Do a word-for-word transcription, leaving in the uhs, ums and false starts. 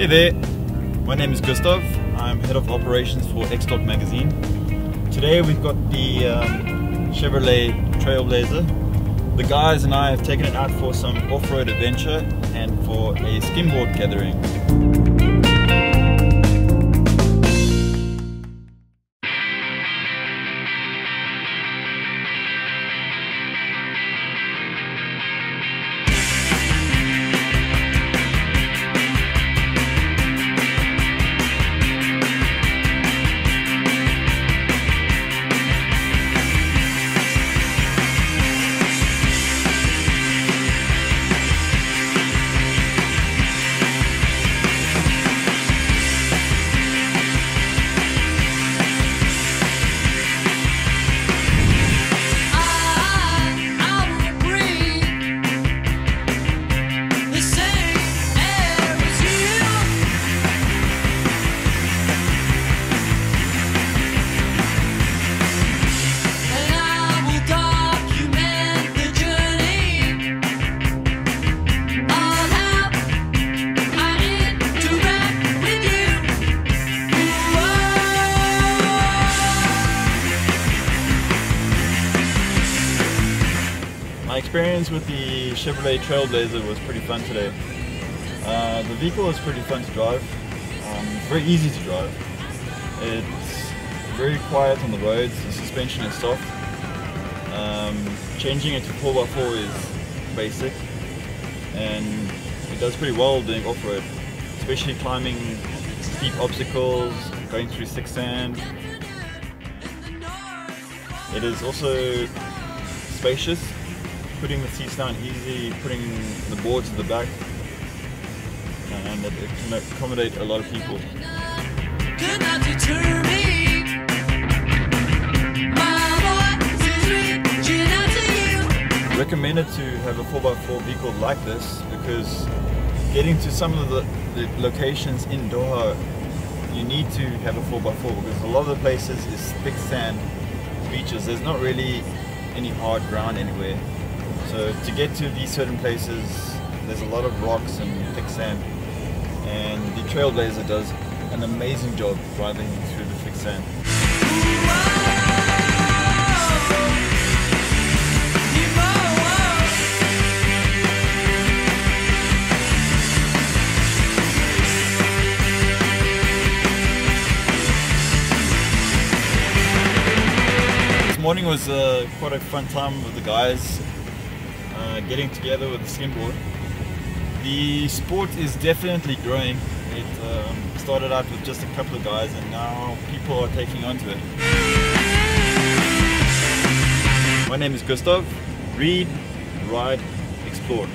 Hey there, my name is Gustav. I'm head of operations for X T O R K Magazine. Today we've got the um, Chevrolet Trailblazer. The guys and I have taken it out for some off-road adventure and for a skimboard gathering. My experience with the Chevrolet Trailblazer was pretty fun today. Uh, the vehicle is pretty fun to drive. Um, it's very easy to drive. It's very quiet on the roads. The suspension is soft. Um, changing it to four by four is basic, and it does pretty well doing off-road, especially climbing steep obstacles, going through thick sand. It is also spacious. Putting the seats down easy, putting the board to the back, and it can accommodate a lot of people. Recommended to have a four by four vehicle like this because getting to some of the, the locations in Doha, you need to have a four by four because a lot of the places is thick sand, beaches. There's not really any hard ground anywhere. So to get to these certain places, there's a lot of rocks and thick sand, and the Trailblazer does an amazing job driving through the thick sand. This morning was uh, quite a fun time with the guys. Uh, getting together with the skimboard. The sport is definitely growing. It um, started out with just a couple of guys and now people are taking on to it. My name is Gustav. Read, ride, explore.